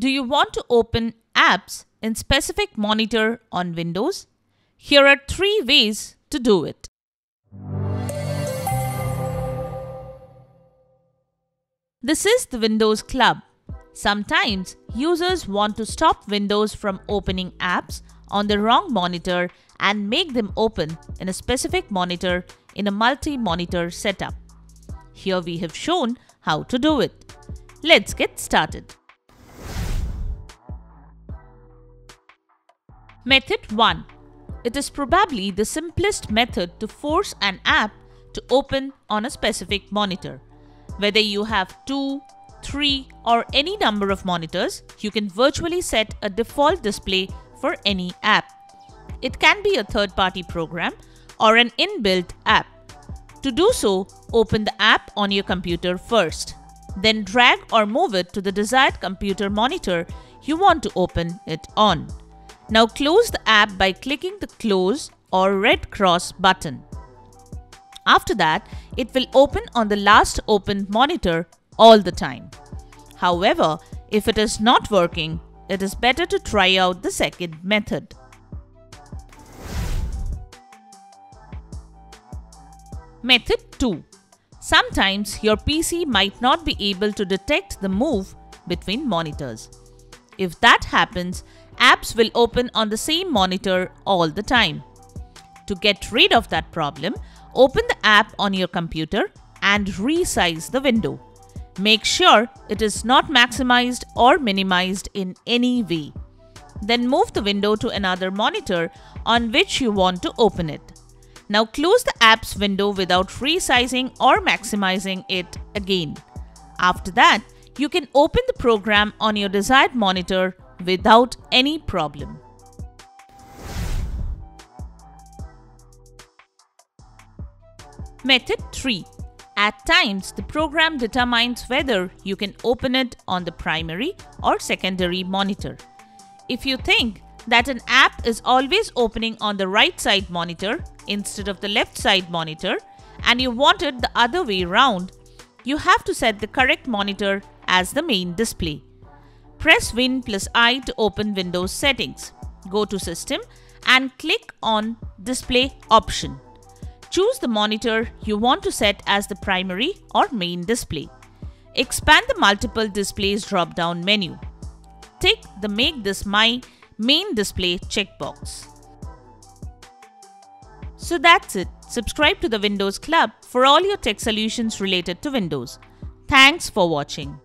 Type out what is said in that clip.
Do you want to open apps in specific monitor on Windows? Here are 3 ways to do it. This is the Windows Club. Sometimes users want to stop Windows from opening apps on the wrong monitor and make them open in a specific monitor in a multi-monitor setup. Here we have shown how to do it. Let's get started. Method 1. It is probably the simplest method to force an app to open on a specific monitor. Whether you have 2, 3 or any number of monitors, you can virtually set a default display for any app. It can be a third-party program or an inbuilt app. To do so, open the app on your computer first. Then drag or move it to the desired computer monitor you want to open it on. Now close the app by clicking the close or red cross button. After that, it will open on the last opened monitor all the time. However, if it is not working, it is better to try out the second method. Method 2. Sometimes your PC might not be able to detect the move between monitors. If that happens, apps will open on the same monitor all the time. To get rid of that problem, open the app on your computer and resize the window. Make sure it is not maximized or minimized in any way. Then move the window to another monitor on which you want to open it. Now close the app's window without resizing or maximizing it again. After that, you can open the program on your desired monitor without any problem. Method 3. At times, the program determines whether you can open it on the primary or secondary monitor. If you think that an app is always opening on the right side monitor instead of the left side monitor and you want it the other way round, you have to set the correct monitor as the main display. Press Win+I to open Windows settings. Go to System and click on Display option. Choose the monitor you want to set as the primary or main display. Expand the Multiple Displays drop-down menu. Tick the Make this my main display checkbox. So that's it. Subscribe to the Windows Club for all your tech solutions related to Windows. Thanks for watching.